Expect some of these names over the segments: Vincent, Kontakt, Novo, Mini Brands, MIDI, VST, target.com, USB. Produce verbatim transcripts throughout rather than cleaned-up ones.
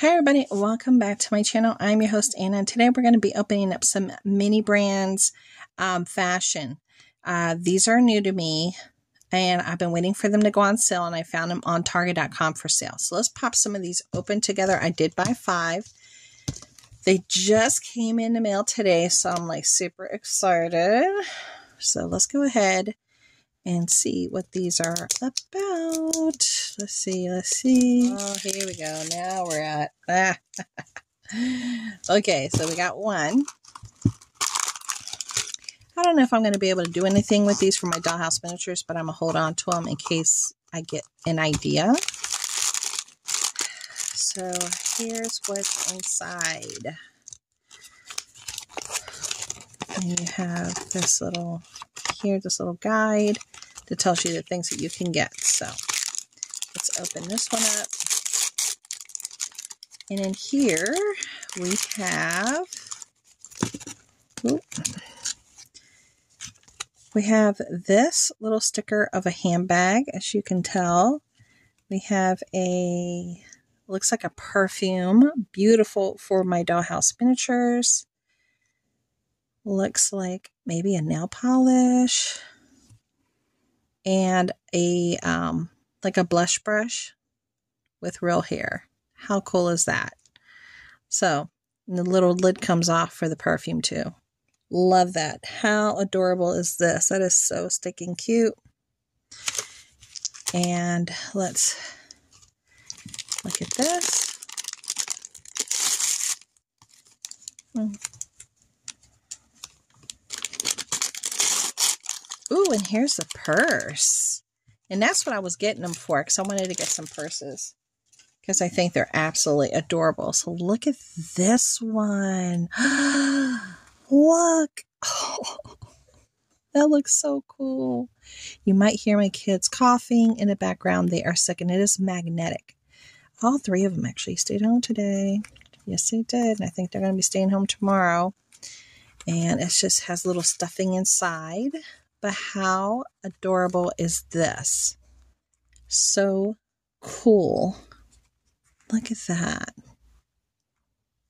Hi everybody, welcome back to my channel. I'm your host Anna. Today we're going to be opening up some Mini Brands um, fashion. Uh, these are new to me and I've been waiting for them to go on sale, and I found them on target dot com for sale. So let's pop some of these open together. I did buy five. They just came in the mail today, so I'm like super excited. So let's go ahead and see what these are about. Let's see, let's see. Oh, here we go. Now we're at. Ah. Okay, so we got one. I don't know if I'm going to be able to do anything with these for my dollhouse miniatures, but I'm going to hold on to them in case I get an idea. So here's what's inside. And you have this little, here, this little guide that tells you the things that you can get. So let's open this one up. And in here we have, ooh, we have this little sticker of a handbag. As you can tell, we have a, looks like a perfume, beautiful for my dollhouse miniatures. Looks like maybe a nail polish and a um, like a blush brush with real hair. How cool is that? So the little lid comes off for the perfume too. Love that. How adorable is this? That is so stinking cute. And let's look at this. Mm. Ooh, and here's a purse. And that's what I was getting them for, because I wanted to get some purses, because I think they're absolutely adorable. So look at this one. Look. Oh, that looks so cool. You might hear my kids coughing in the background. They are sick, and it is magnetic. All three of them actually stayed home today. Yes, they did. And I think they're going to be staying home tomorrow. And it just has little stuffing inside. But how adorable is this? So cool. Look at that.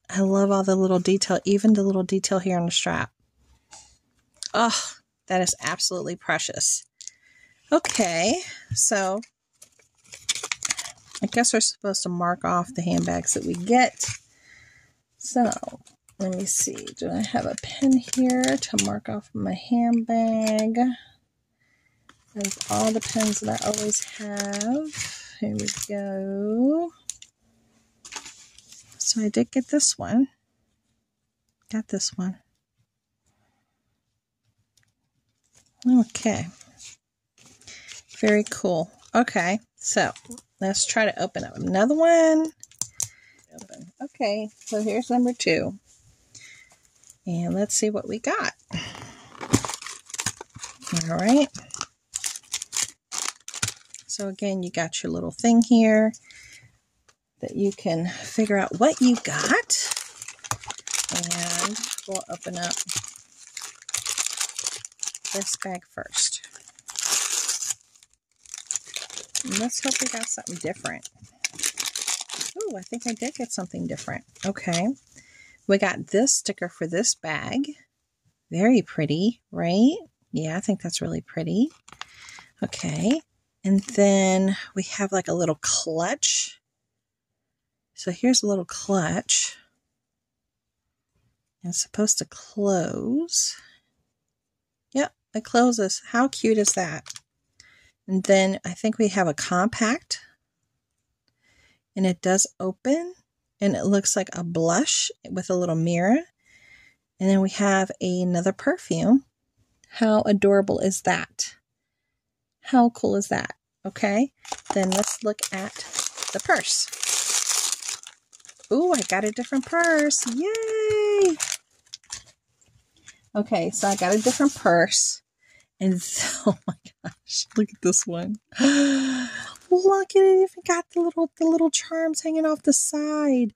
I love all the little detail, even the little detail here on the strap. Oh, that is absolutely precious. Okay, so I guess we're supposed to mark off the handbags that we get. So let me see. Do I have a pen here to mark off my handbag? There's all the pens that I always have. Here we go. So I did get this one. Got this one. Okay. Very cool. Okay. So let's try to open up another one. Open. Okay. So here's number two. And let's see what we got. All right. So again, you got your little thing here that you can figure out what you got. And we'll open up this bag first. And let's hope we got something different. Oh, I think I did get something different. Okay. We got this sticker for this bag. Very pretty, right? Yeah, I think that's really pretty. Okay. And then we have like a little clutch. So here's a little clutch. And it's supposed to close. Yep, it closes. How cute is that? And then I think we have a compact. And it does open. And it looks like a blush with a little mirror. And then we have another perfume. How adorable is that? How cool is that? Okay, then let's look at the purse. Ooh, I got a different purse. Yay! Okay, so I got a different purse. And oh my gosh, look at this one. Look at it, even got the little the little charms hanging off the side.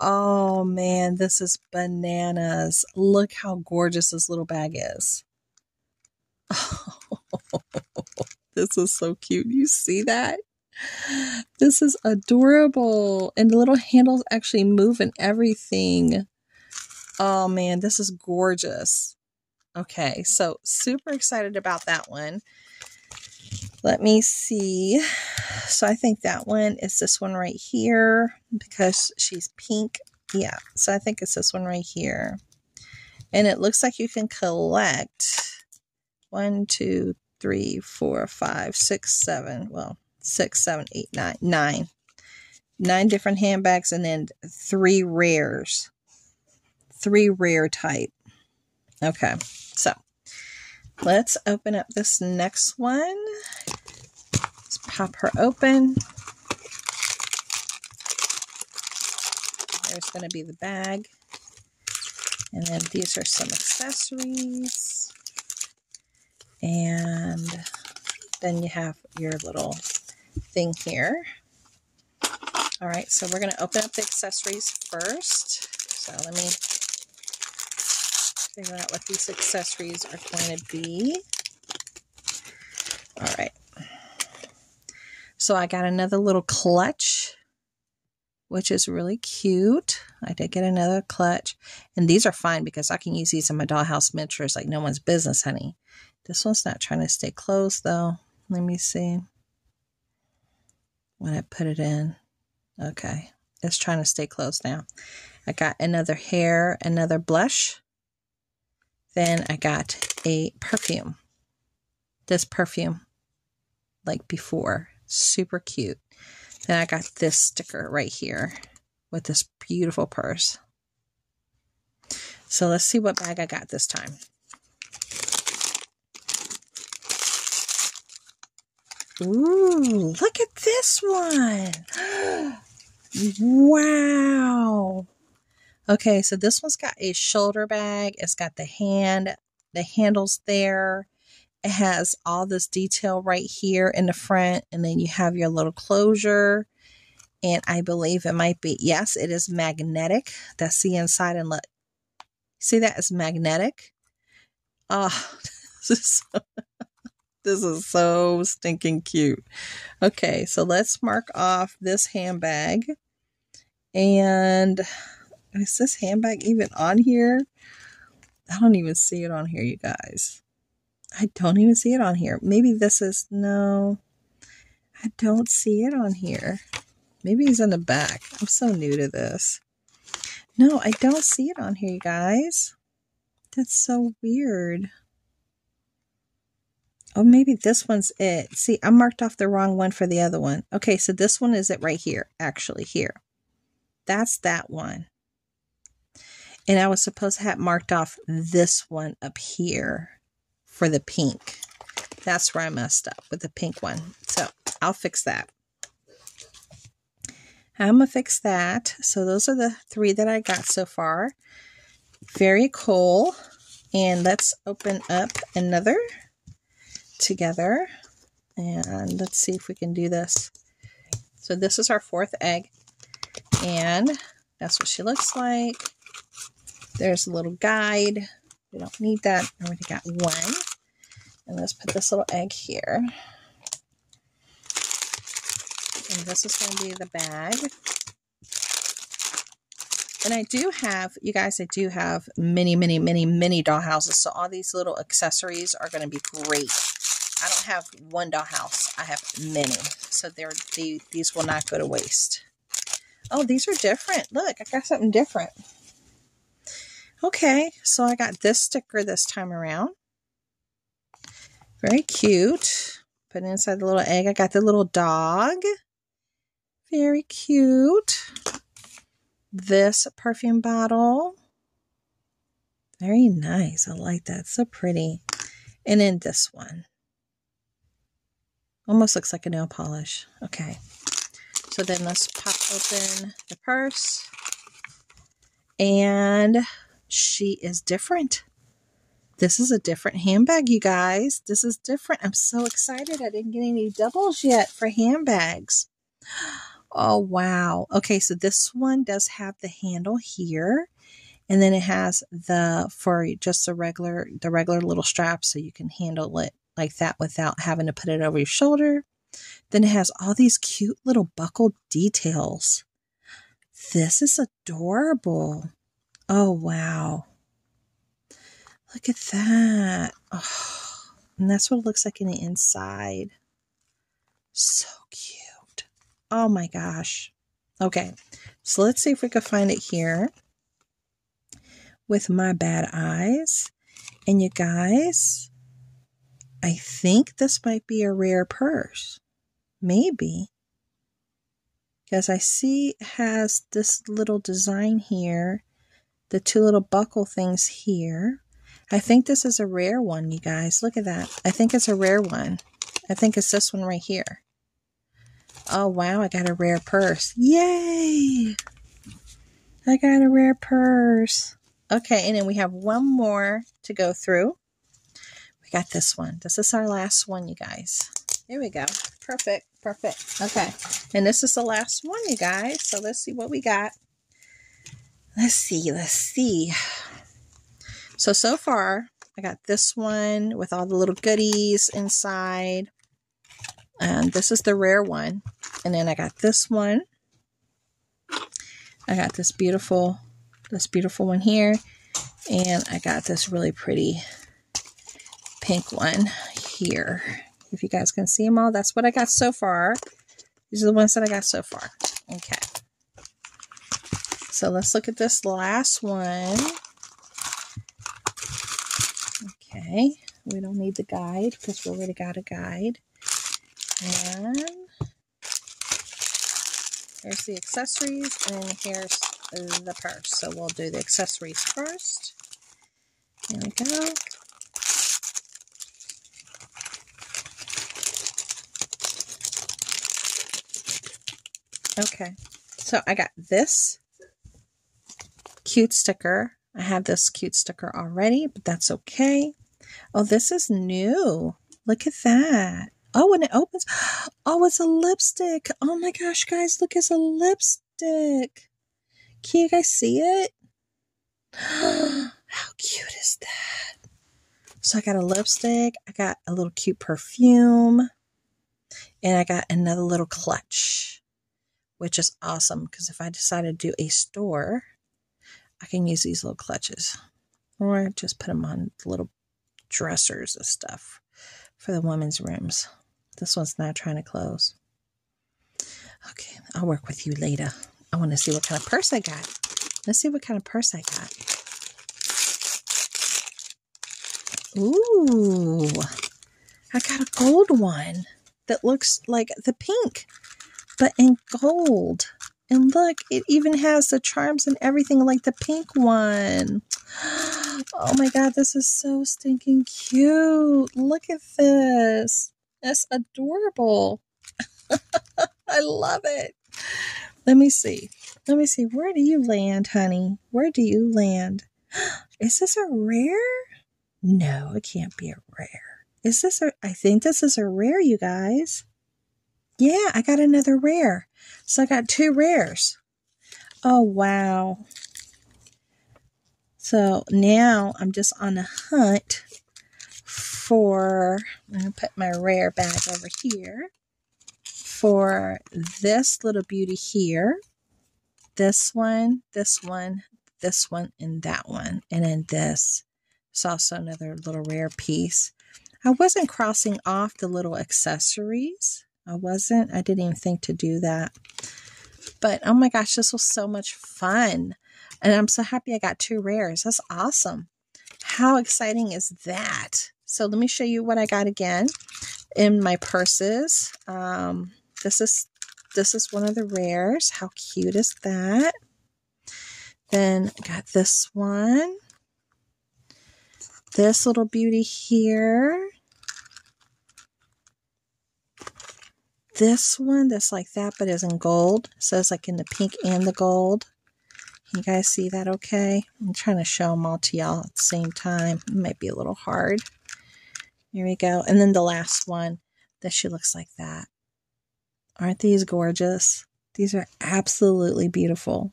Oh man, this is bananas. Look how gorgeous this little bag is. Oh, this is so cute. You see that? This is adorable. And the little handles actually move and everything. Oh man, this is gorgeous. Okay, so super excited about that one. Let me see. So I think that one is this one right here because she's pink. Yeah, so I think it's this one right here. And it looks like you can collect one, two, three, four, five, six, seven. Well, six, seven, eight, nine, nine. Nine different handbags and then three rares. Three rare type. Okay, so let's open up this next one. Let's pop her open. There's going to be the bag. And then these are some accessories. And then you have your little thing here. All right, so we're going to open up the accessories first. So let me figure out what these accessories are going to be. All right. So I got another little clutch, which is really cute. I did get another clutch. And these are fine because I can use these in my dollhouse miniatures like no one's business, honey. This one's not trying to stay closed, though. Let me see when I put it in. Okay. It's trying to stay closed now. I got another hair, another blush. Then I got a perfume. This perfume, like before. Super cute. Then I got this sticker right here with this beautiful purse. So let's see what bag I got this time. Ooh, look at this one. Wow. Okay, so this one's got a shoulder bag. It's got the hand, the handles there. It has all this detail right here in the front, and then you have your little closure, and I believe it might be, yes, it is magnetic. That's the inside inlet. See that? It's magnetic. Oh, this is so, this is so stinking cute. Okay, so let's mark off this handbag. And is this handbag even on here? I don't even see it on here, you guys. I don't even see it on here. Maybe this is, no, I don't see it on here. Maybe he's in the back. I'm so new to this. No, I don't see it on here, you guys. That's so weird. Oh, maybe this one's it. See, I marked off the wrong one for the other one. Okay, so this one is it right here, actually here. That's that one. And I was supposed to have marked off this one up here for the pink. That's where I messed up with the pink one. So I'll fix that. I'm gonna fix that. So those are the three that I got so far. Very cool. And let's open up another together. And let's see if we can do this. So this is our fourth egg. And that's what she looks like. There's a little guide. We don't need that. I already got one. And let's put this little egg here. And this is going to be the bag. And I do have, you guys, I do have many, many, many, many dollhouses. So all these little accessories are going to be great. I don't have one dollhouse. I have many. So they're, they, these will not go to waste. Oh, these are different. Look, I got something different. Okay, so I got this sticker this time around. Very cute. Put it inside the little egg. I got the little dog. Very cute. This perfume bottle. Very nice. I like that. So pretty. And then this one. Almost looks like a nail polish. Okay. So then let's pop open the purse. And she is different. This is a different handbag, you guys. This is different. I'm so excited. I didn't get any doubles yet for handbags. Oh, wow. Okay, so this one does have the handle here. And then it has the, for just the regular, the regular little strap so you can handle it like that without having to put it over your shoulder. Then it has all these cute little buckled details. This is adorable. Oh, wow. Look at that. Oh, and that's what it looks like in the inside. So cute. Oh my gosh. Okay, so let's see if we can find it here with my bad eyes. And you guys, I think this might be a rare purse. Maybe. Because I see it has this little design here, the two little buckle things here. I think this is a rare one, you guys. Look at that. I think it's a rare one. I think it's this one right here. Oh, wow. I got a rare purse. Yay! I got a rare purse. Okay, and then we have one more to go through. We got this one. This is our last one, you guys. Here we go. Perfect. Perfect. Okay, and this is the last one, you guys. So let's see what we got. Let's see. Let's see. So, so far, I got this one with all the little goodies inside. And this is the rare one. And then I got this one. I got this beautiful, this beautiful one here. And I got this really pretty pink one here. If you guys can see them all, that's what I got so far. These are the ones that I got so far. Okay. So let's look at this last one. Okay, we don't need the guide because we already got a guide. And there's the accessories, and here's the purse. So we'll do the accessories first. There we go. Okay, so I got this cute sticker. I have this cute sticker already, but that's okay. Oh, this is new. Look at that. Oh, and it opens. Oh, it's a lipstick. Oh my gosh, guys, look, it's a lipstick. Can you guys see it? How cute is that? So I got a lipstick. I got a little cute perfume. And I got another little clutch, which is awesome because if I decide to do a store, I can use these little clutches. Or just put them on little dressers and stuff for the women's rooms. This one's not trying to close. Okay, I'll work with you later. I want to see what kind of purse I got. Let's see what kind of purse I got. Ooh, I got a gold one that looks like the pink, but in gold. And look, it even has the charms and everything like the pink one. Oh my God, this is so stinking cute. Look at this. That's adorable. I love it. Let me see. Let me see. Where do you land, honey? Where do you land? Is this a rare? No, it can't be a rare. Is this a, I think this is a rare, you guys. Yeah, I got another rare. So I got two rares. Oh, wow. So now I'm just on a hunt for, I'm going to put my rare bag over here, for this little beauty here, this one, this one, this one, and that one. And then this is also another little rare piece. I wasn't crossing off the little accessories. I wasn't. I didn't even think to do that. But oh my gosh, this was so much fun. And I'm so happy I got two rares. That's awesome. How exciting is that? So let me show you what I got again in my purses. Um, this is this is one of the rares. How cute is that? Then I got this one. This little beauty here. This one that's like that, but is in gold. So it's like in the pink and the gold. You guys see that okay? I'm trying to show them all to y'all at the same time. It might be a little hard. Here we go. And then the last one, that she looks like that. Aren't these gorgeous? These are absolutely beautiful.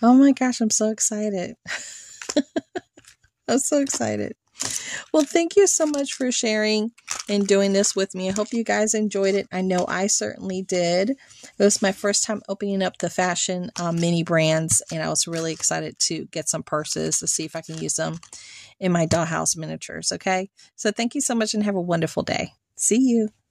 Oh my gosh, I'm so excited. I'm so excited. Well, thank you so much for sharing and doing this with me. I hope you guys enjoyed it. I know I certainly did. It was my first time opening up the fashion um, mini brands, and I was really excited to get some purses to see if I can use them in my dollhouse miniatures. Okay. So thank you so much and have a wonderful day. See you.